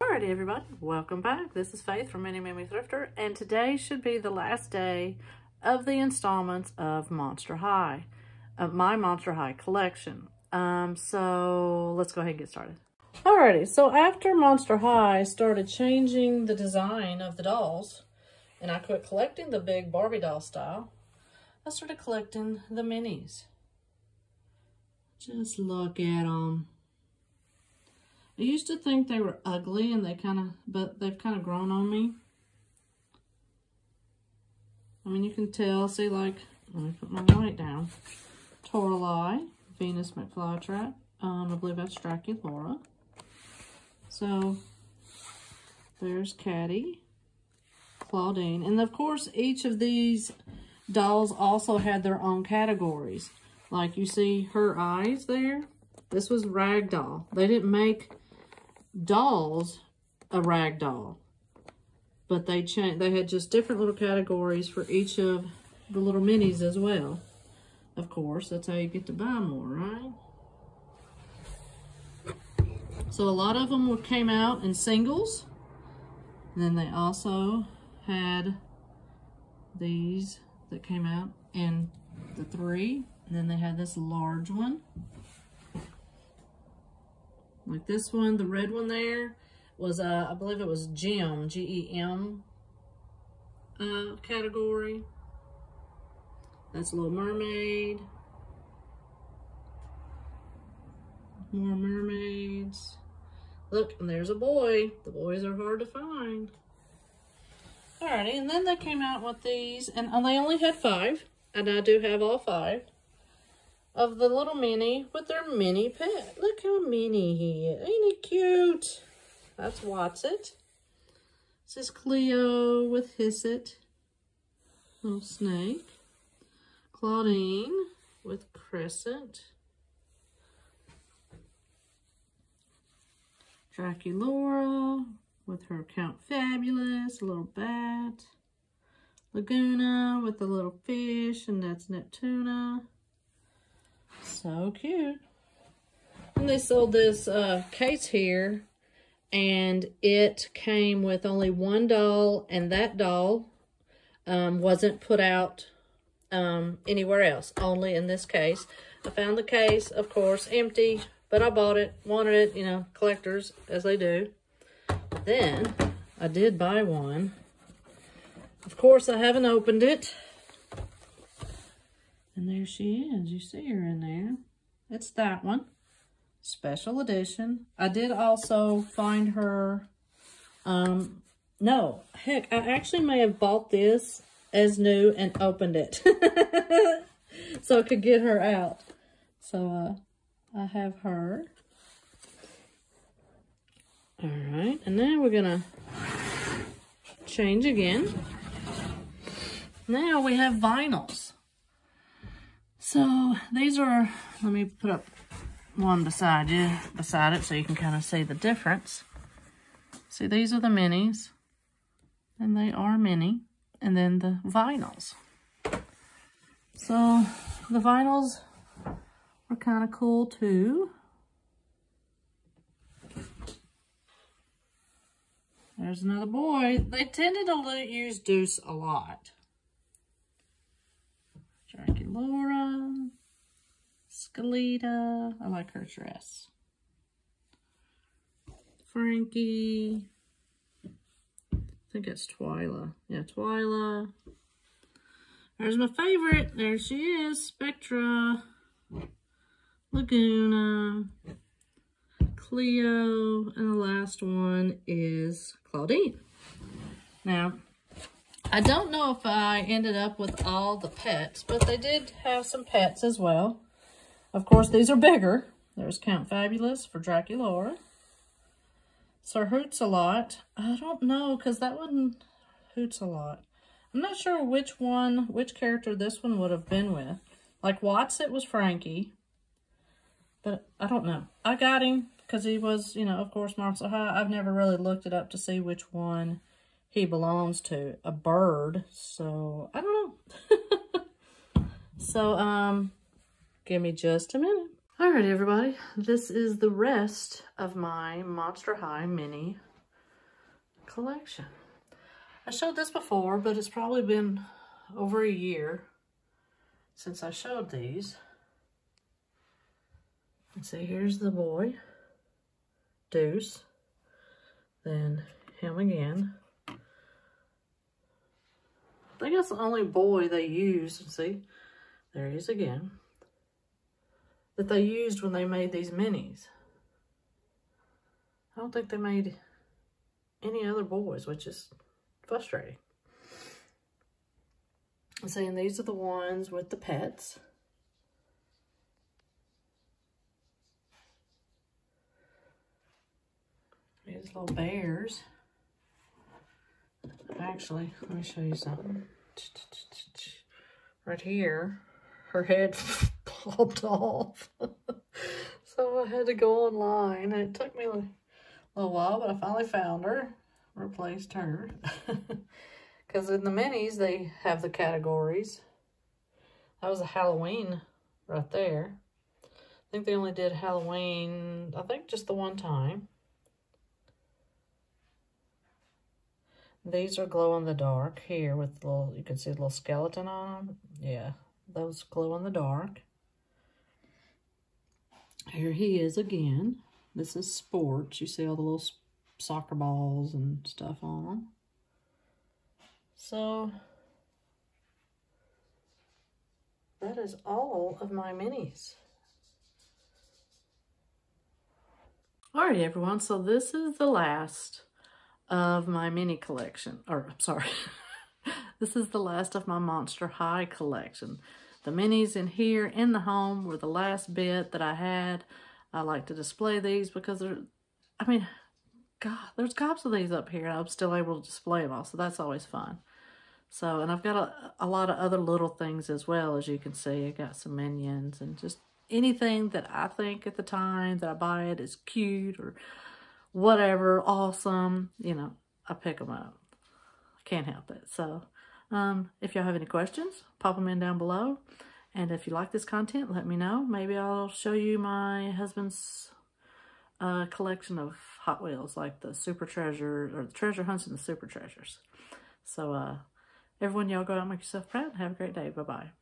Alrighty everybody, welcome back. This is Faith from Mini Mimi Thrifter, and today should be the last day of the installments of Monster High, of my Monster High collection. So let's go ahead and get started. Alrighty, so after Monster High started changing the design of the dolls, and I quit collecting the big Barbie doll style, I started collecting the minis. Just look at them. I used to think they were ugly, and they've kind of grown on me. I mean, you can tell, see, like, let me put my light down. Toralei, Venus McFlytrap, I believe that's Draculaura. So, there's Caddy, Clawdeen, and of course, each of these dolls also had their own categories. Like, you see her eyes there? This was Ragdoll. They didn't make dolls a Ragdoll, but they changed. They had just different little categories for each of the little minis as well. Of course, that's how you get to buy more, right? So a lot of them came out in singles, and then they also had these that came out in the three, and then they had this large one. Like this one, the red one there, was, I believe it was Gem, G-E-M category. That's Little Mermaid. More mermaids. Look, and there's a boy. The boys are hard to find. Alrighty, and then they came out with these, and they only had 5, and I do have all 5. Of the little mini with their mini pet. Look how mini he is. Ain't he cute? That's Watsit. This is Cleo with Hissit. Little snake. Clawdeen with Crescent. Draculaura with her Count Fabulous, a little bat. Lagoona with the little fish, and that's Neptuna. So cute. And they sold this case here, and it came with only one doll, and that doll wasn't put out anywhere else, only in this case. I found the case, of course, empty, but I bought it, wanted it, you know, collectors, as they do. Then, I did buy one. Of course, I haven't opened it. And there she is. You see her in there. It's that one. Special edition. I did also find her... no. Heck, I actually may have bought this as new and opened it. So I could get her out. So, I have her. Alright. And now we're going to change again. Now we have vinyls. So these are, let me put up one beside it so you can kind of see the difference. See, these are the minis, and they are mini, and then the vinyls. So the vinyls were kind of cool too. There's another boy. They tended to use Deuce a lot. Draculaura, Skelita, I like her dress. Frankie, I think it's Twyla. Yeah, Twyla. There's my favorite. There she is, Spectra, Lagoona, Cleo, and the last one is Clawdeen. Now, I don't know if I ended up with all the pets, but they did have some pets as well. Of course, these are bigger. There's Count Fabulous for Draculaura. Sir Hoots a Lot. I don't know, because that one, Hoots a Lot. I'm not sure which one, which character this one would have been with. Like Watts, it was Frankie. But I don't know. I got him because he was, you know, of course, Monster High. I've never really looked it up to see which one he belongs to, a bird, so I don't know. So, give me just a minute. All right, everybody, this is the rest of my Monster High mini collection. I showed this before, but it's probably been over a year since I showed these. Let's see, here's the boy, Deuce, then him again. I think that's the only boy they used. See, there he is again. That they used when they made these minis. I don't think they made any other boys, which is frustrating. I'm saying these are the ones with the pets. These little bears. Actually, let me show you something. Right here, her head popped off. So I had to go online. It took me a little while, but I finally found her, replaced her. Because in the minis, they have the categories. That was a Halloween right there. I think they only did Halloween, I think just the one time. These are glow in the dark here with little, you can see a little skeleton on them. Yeah, those glow in the dark. Here he is again. This is sports. You see all the little soccer balls and stuff on them. So, that is all of my minis. Alrighty, everyone. So, this is the last of my mini collection, or I'm sorry, this is the last of my Monster High collection. The minis in here in the home were the last bit that I had. I like to display these because they're, I mean, God, there's cops of these up here and I'm still able to display them all, so that's always fun. So, and I've got a lot of other little things as well, as you can see. I got some minions and just anything that I think at the time that I buy it is cute or whatever, awesome, you know, I pick them up. Can't help it. So, if y'all have any questions, pop them in down below. And if you like this content, let me know. Maybe I'll show you my husband's collection of Hot Wheels, like the Super Treasure, or the Treasure Hunts and the Super Treasures. So, everyone, y'all go out and make yourself proud. Have a great day. Bye-bye.